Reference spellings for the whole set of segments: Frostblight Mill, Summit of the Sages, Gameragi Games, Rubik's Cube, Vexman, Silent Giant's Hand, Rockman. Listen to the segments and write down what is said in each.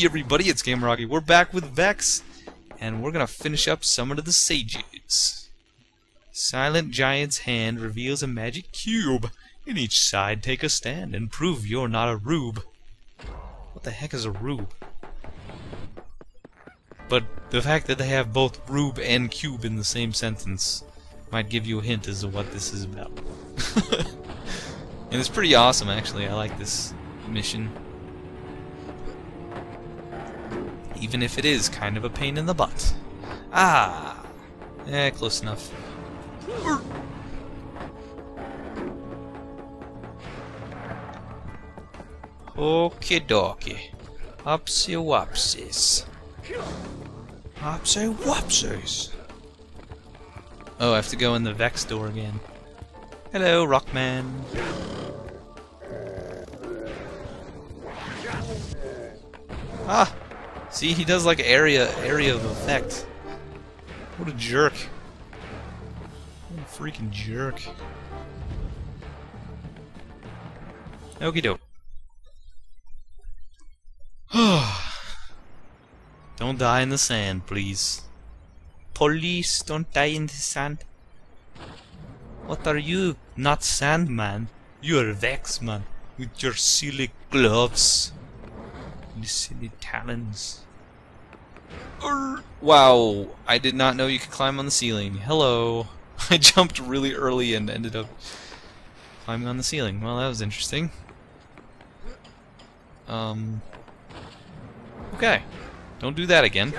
Hey everybody, it's Gameragi. We're back with Vex, and we're gonna finish up Summit of the Sages. Silent Giant's Hand reveals a magic cube. In each side, take a stand and prove you're not a rube. What the heck is a rube? But the fact that they have both rube and cube in the same sentence might give you a hint as to what this is about. And it's pretty awesome, actually. I like this mission, even if it is kind of a pain in the butt. Ah! Eh, close enough. Okie dokie. Upsy wopsies. Upsy wopsies. Oh, I have to go in the Vex door again. Hello, Rockman. Ah! See, he does like area of effect. What a jerk. What a freaking jerk. Okie doke. Don't die in the sand, please. Police, don't die in the sand. What are you? Not Sandman. You're Vexman with your silly gloves. Your silly talons. Wow, I did not know you could climb on the ceiling. Hello. I jumped really early and ended up climbing on the ceiling. Well, that was interesting. Okay. Don't do that again.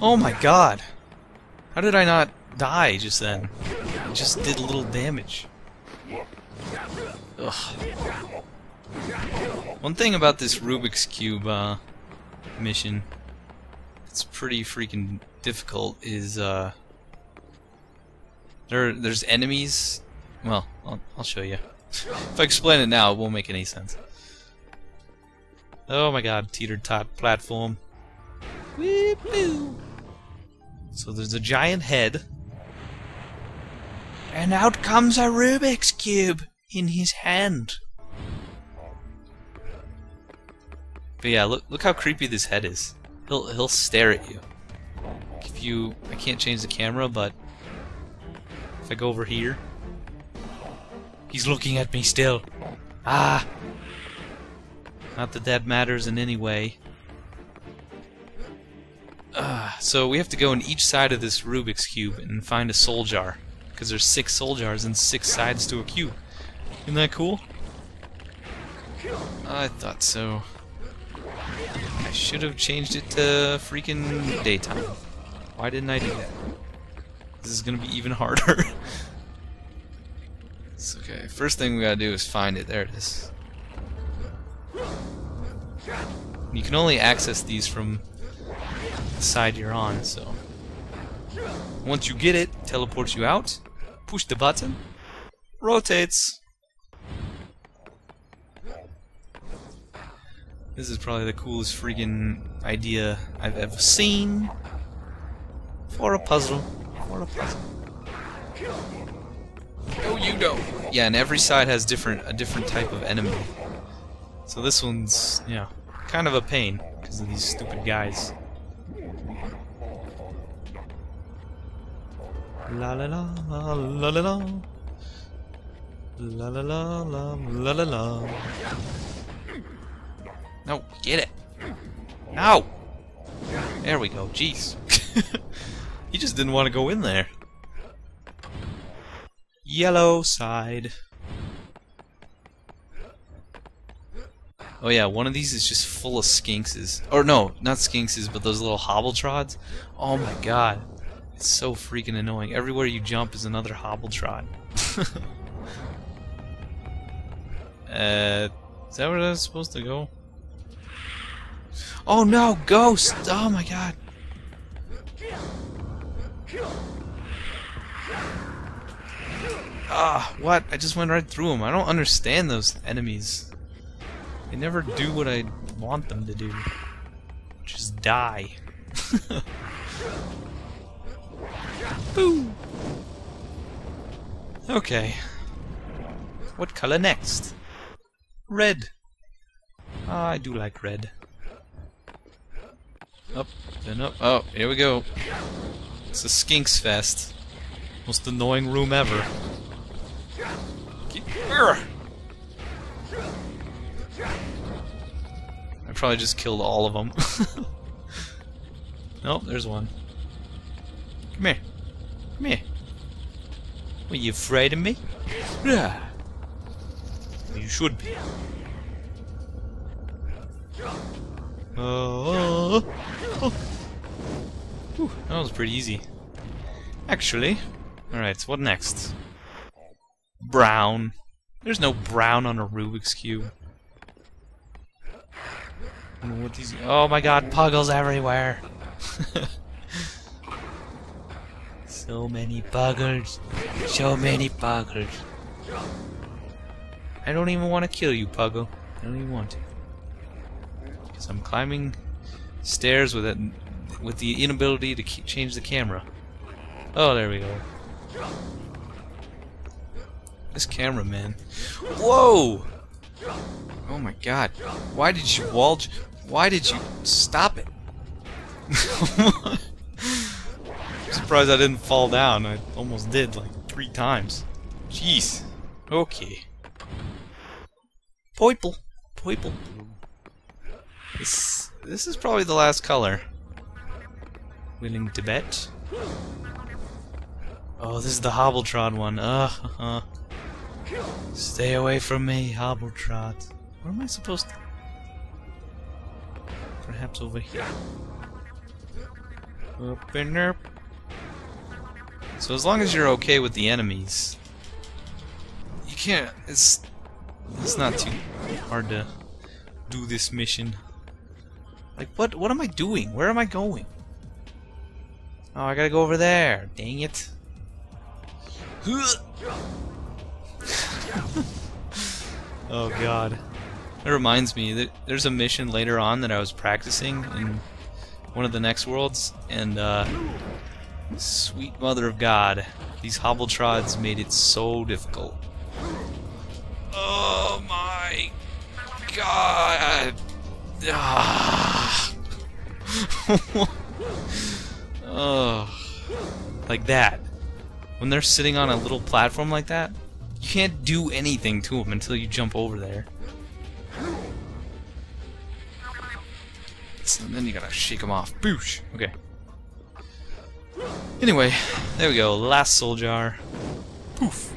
Oh my god! How did I not die just then? I just did a little damage. Ugh. One thing about this Rubik's Cube mission, it's pretty freaking difficult, is there's enemies. Well, I'll show you. If I explain it now, it won't make any sense. Oh my god, teeter-tot platform. Wee-boo. So there's a giant head. And out comes a Rubik's Cube in his hand. But yeah, look how creepy this head is. He'll stare at you. If you... I can't change the camera, but... if I go over here... he's looking at me still. Ah! Not that that matters in any way. So we have to go in each side of this Rubik's Cube and find a soul jar. Because there's 6 soul jars and 6 sides to a cube. Isn't that cool? I thought so. I should have changed it to freaking daytime. Why didn't I do that? This is gonna be even harder. It's okay. First thing we gotta do is find it. There it is. You can only access these from the side you're on, so... once you get it, teleports you out, push the button, rotates. This is probably the coolest freaking idea I've ever seen for a puzzle. Oh, you don't! Yeah, and every side has a different type of enemy. So this one's, yeah, kind of a pain because of these stupid guys. La la la la la la la la la la la la la. No, get it! Ow! There we go. Jeez, he just didn't want to go in there. Yellow side. Oh yeah, one of these is just full of skinkses. Or no, not skinkses, but those little hobbletrods. Oh my god. It's so freaking annoying. Everywhere you jump is another hobbletrod. Is that where I was supposed to go? Oh no, ghost! Oh my god. Ah, what? I just went right through him. I don't understand those enemies. They never do what I want them to do. Just die. Boo! Okay. What color next? Red. I do like red. Up, then up. Oh, here we go. It's a skinks fest. Most annoying room ever. I probably just killed all of them. Nope, there's one. Come here. Come here. Were you afraid of me? You should be. Whew, that was pretty easy. Actually. Alright, what next? Brown. There's no brown on a Rubik's Cube. I don't know what these... Oh my god, puggles everywhere! So many buggers. So many buggers. I don't even want to kill you, puggle. I don't even want to. Because I'm climbing stairs with it, with the inability to change the camera. Oh, there we go. This camera, man. Whoa! Oh my god. Why did you waltz? Why did you stop it? I'm surprised I didn't fall down. I almost did like 3 times. Jeez. Okay. Purple. Purple. This is probably the last color. Willing to bet. Oh, this is the Hobbletron one. Stay away from me, Hobbletron. Where am I supposed to... Perhaps over here. Up and up. So as long as you're okay with the enemies, you can't... It's not too hard to do this mission. Like, what am I doing? Where am I going? Oh, I gotta go over there. Dang it. Oh god. That reminds me that there's a mission later on that I was practicing in one of the next worlds, and sweet mother of god, these Hobbletrods made it so difficult. Oh my god! Ah. Oh. Like that. When they're sitting on a little platform like that, you can't do anything to them until you jump over there. And then you gotta shake them off. Boosh! Okay. Anyway, there we go. Last soul jar. Poof!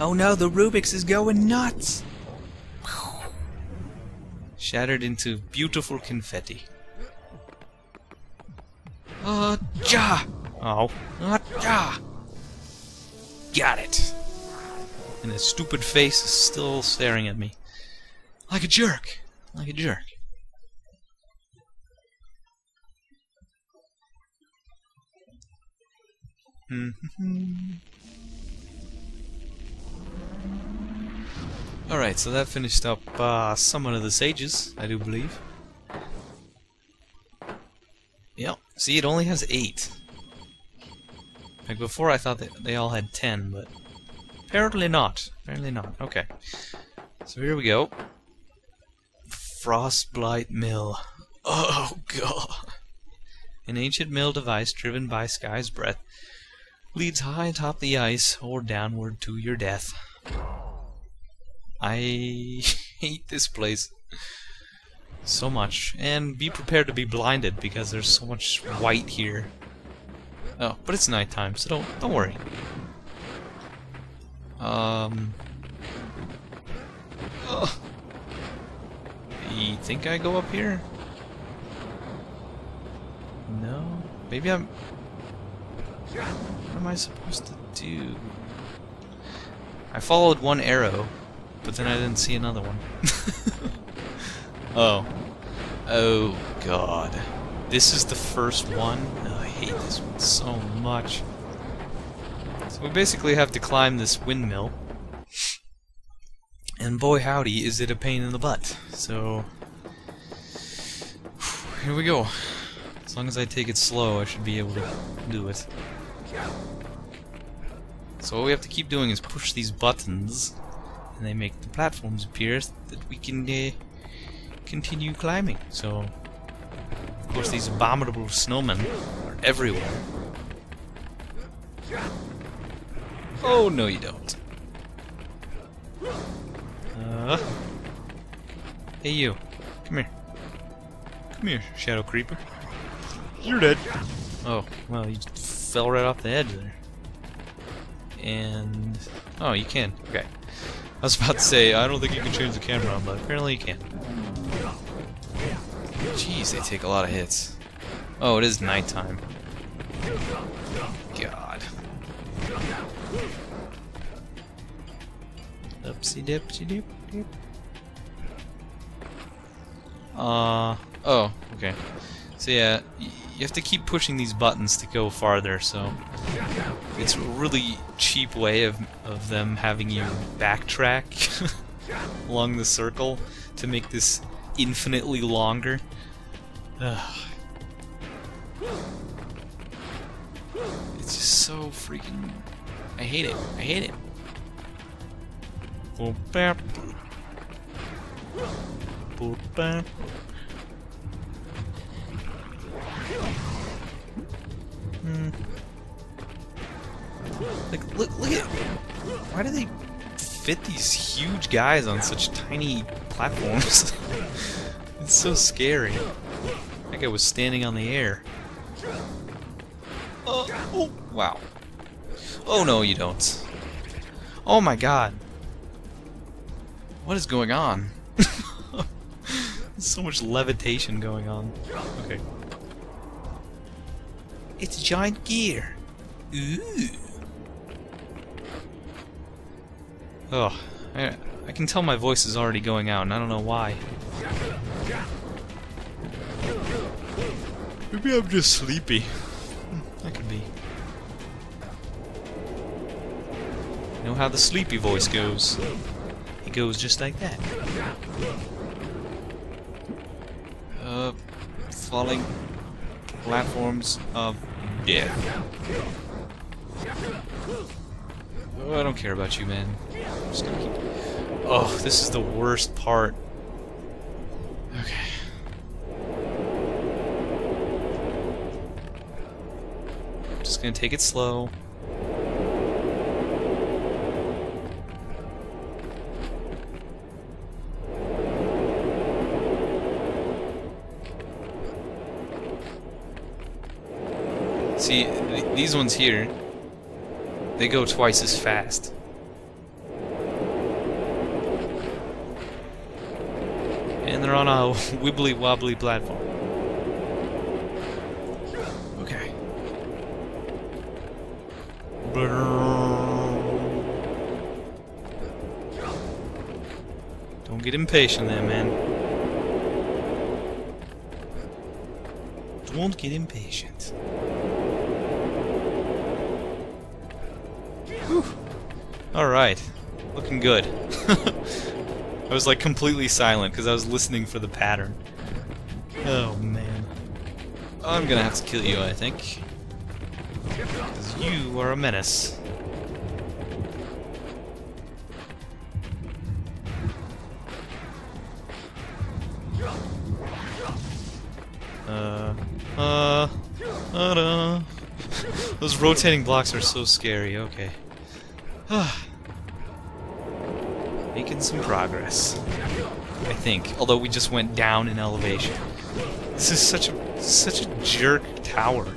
Oh no, the Rubik's is going nuts! Shattered into beautiful confetti. Ja! Oh. Ja! Got it! And his stupid face is still staring at me. Like a jerk! Like a jerk. Alright, so that finished up Summit of the Sages, I do believe. Yep, see, it only has 8. Like before I thought that they all had 10, but apparently not. Apparently not. Okay. So here we go. Frostblight Mill. Oh god. An ancient mill device driven by sky's breath leads high atop the ice or downward to your death. I hate this place so much, and be prepared to be blinded because there's so much white here. Oh, but it's nighttime, so don't worry. You think I go up here? No. Maybe I'm... What am I supposed to do? I followed one arrow, but then I didn't see another one. Oh. Oh god. This is the first one. Oh, I hate this one so much. So we basically have to climb this windmill. And boy howdy, is it a pain in the butt. So... Here we go. As long as I take it slow, I should be able to do it. So what we have to keep doing is push these buttons and they make the platforms appear so that we can continue climbing. So, of course, these abominable snowmen are everywhere. Oh, no you don't. Hey you, come here. Come here, Shadow Creeper. You're dead. Oh, well, you just fell right off the edge there. And... oh, you can. Okay. I was about to say, I don't think you can change the camera, but apparently you can. Jeez, they take a lot of hits. Oh, it is nighttime. God. Upsy dipsy dip dip. Oh, okay. So yeah, you have to keep pushing these buttons to go farther, so it's a really cheap way of them having you backtrack along the circle to make this infinitely longer. It's just so freaking... I hate it. I hate it. Boop-bap. Boop-bap. Like, look at... why do they fit these huge guys on such tiny platforms? It's so scary. That guy was standing on the air. Oh, wow. Oh, no, you don't. Oh, my God. What is going on? There's so much levitation going on. Okay. It's a giant gear. Ooh. Oh, I can tell my voice is already going out, and I don't know why. Maybe I'm just sleepy. That could be. You know how the sleepy voice goes. It goes just like that. Falling platforms of death. Oh, I don't care about you, man. I'm just gonna keep... oh, this is the worst part. Okay. I'm just gonna take it slow. See, these ones here, they go twice as fast. And they're on a wibbly wobbly platform. Okay. Don't get impatient there, man. Don't get impatient. Alright, looking good. I was like completely silent because I was listening for the pattern. Oh man. I'm gonna have to kill you, I think. Because you are a menace. Those rotating blocks are so scary, okay. Making some progress, I think. Although we just went down in elevation. This is such a jerk tower.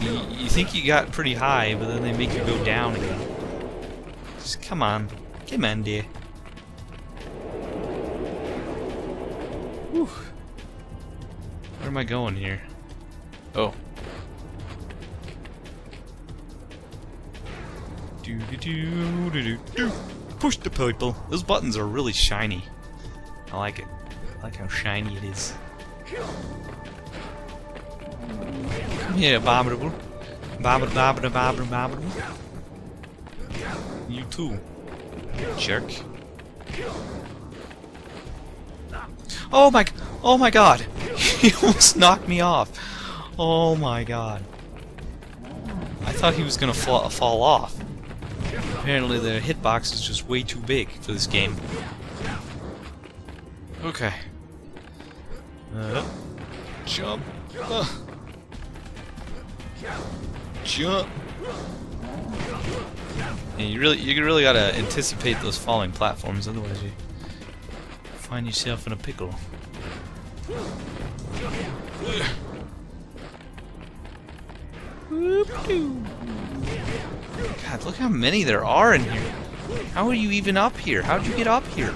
You think you got pretty high, but then they make you go down again. Just come on, come on, dear. Whew. Where am I going here? Oh. Push the purple. Those buttons are really shiny. I like it. I like how shiny it is. Come here, abominable. Abominable. You too, jerk. Oh my God! He almost knocked me off. Oh my God! I thought he was gonna fall off. Apparently the hitbox is just way too big for this game. Okay. Jump. Jump. Yeah, you really gotta anticipate those falling platforms, otherwise you find yourself in a pickle. God, look how many there are in here. How are you even up here? How'd you get up here?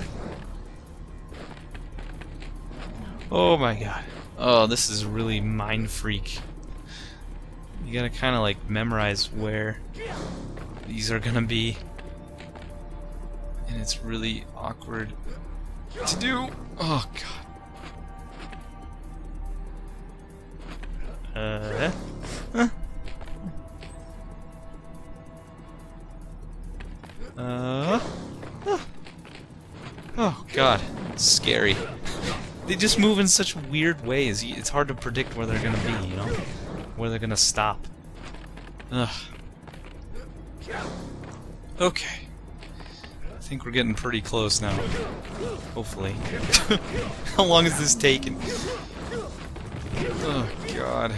Oh my god. Oh, this is really mind freak. You gotta kinda like memorize where these are gonna be. And it's really awkward to do. Oh god. Oh god. It's scary. They just move in such weird ways. It's hard to predict where they're gonna be, you know? Where they're gonna stop. Ugh. Okay. I think we're getting pretty close now. Hopefully. How long is this taking? Oh god.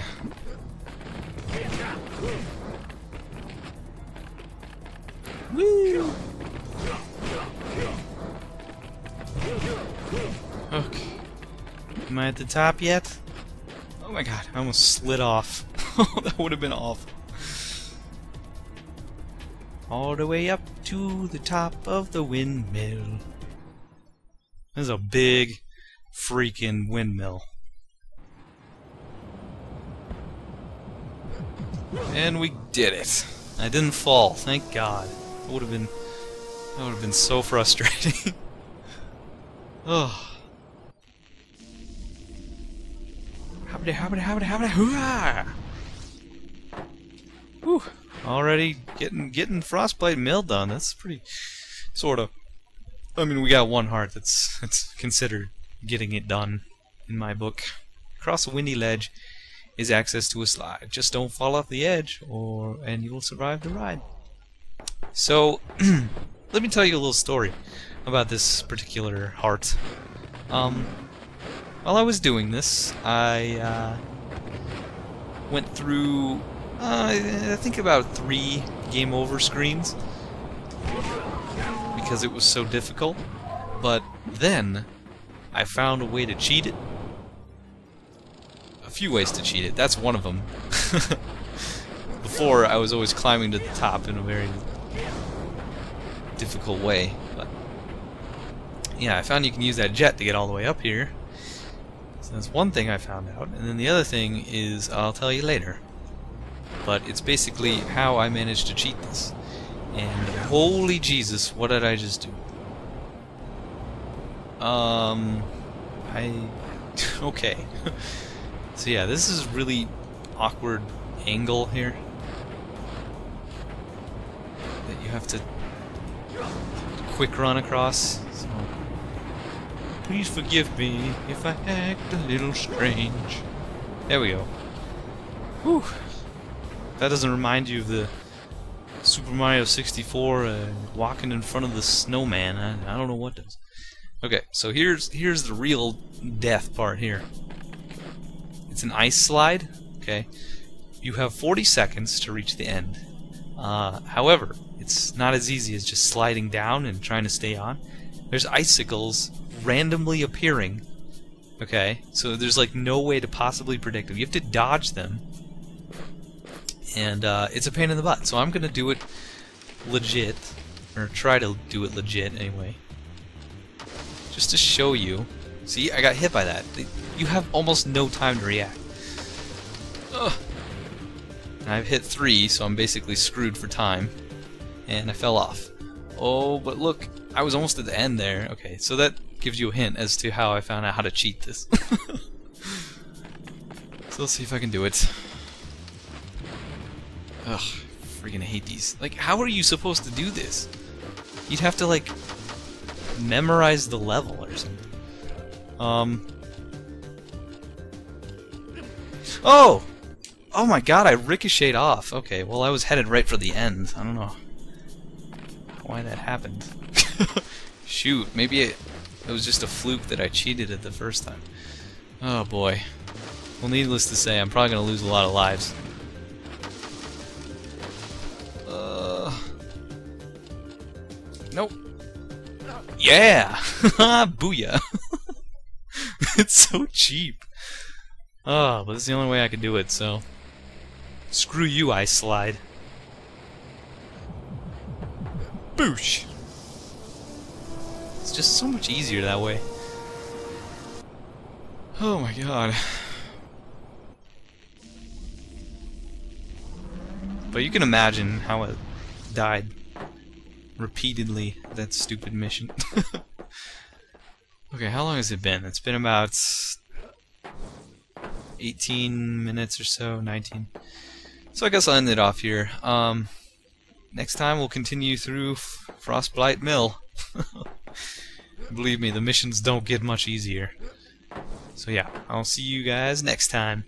Woo! Okay. Am I at the top yet? Oh my god, I almost slid off. That would have been awful. All the way up to the top of the windmill. There's a big freaking windmill. And we did it. I didn't fall, thank god. That would have been so frustrating. Oh. Hoppity, hoorah! Whew. Already getting Frostblight Mill done. That's pretty, sort of. I mean, we got one heart that's considered getting it done in my book. Cross a windy ledge is access to a slide. Just don't fall off the edge, and you'll survive the ride. So, let me tell you a little story about this particular heart. While I was doing this, I went through, I think about 3 game over screens because it was so difficult, but then I found a way to cheat it. A few ways to cheat it, that's one of them. Before, I was always climbing to the top in a very difficult way, but yeah, I found you can use that jet to get all the way up here. So that's one thing I found out, and then the other thing is I'll tell you later. But it's basically how I managed to cheat this. And holy Jesus, what did I just do? Okay. So yeah, this is really awkward angle here that you have to quick run across. So please forgive me if I act a little strange. There we go. Whew. That doesn't remind you of the Super Mario 64 walking in front of the snowman. I don't know what does. Okay, so here's the real death part here. It's an ice slide. Okay. You have 40 seconds to reach the end. However, it's not as easy as just sliding down and trying to stay on. There's icicles randomly appearing. Okay, so there's like no way to possibly predict them. You have to dodge them, and it's a pain in the butt. So I'm gonna do it legit, or try to do it legit anyway, just to show you. See, I got hit by that. You have almost no time to react. Ugh. And I've hit 3, so I'm basically screwed for time, and I fell off. Oh, but look, I was almost at the end there. Okay, so that gives you a hint as to how I found out how to cheat this. So let's see if I can do it. Ugh, freaking hate these. Like, how are you supposed to do this? You'd have to, like, memorize the level or something. Oh! Oh my god, I ricocheted off. Okay, well, I was headed right for the end. I don't know. why that happened. Shoot, maybe it was just a fluke that I cheated at the first time. Oh boy. Well, needless to say, I'm probably going to lose a lot of lives. Nope. Yeah! Booyah! It's so cheap. Oh, but it's the only way I could do it, so... Screw you, Ice Slide. Boosh! It's just so much easier that way. Oh my god. But you can imagine how it died repeatedly, that stupid mission. Okay, how long has it been? It's been about 18 minutes or so, 19. So I guess I'll end it off here. Next time we'll continue through Frostblight Mill. Believe me, the missions don't get much easier. So yeah, I'll see you guys next time.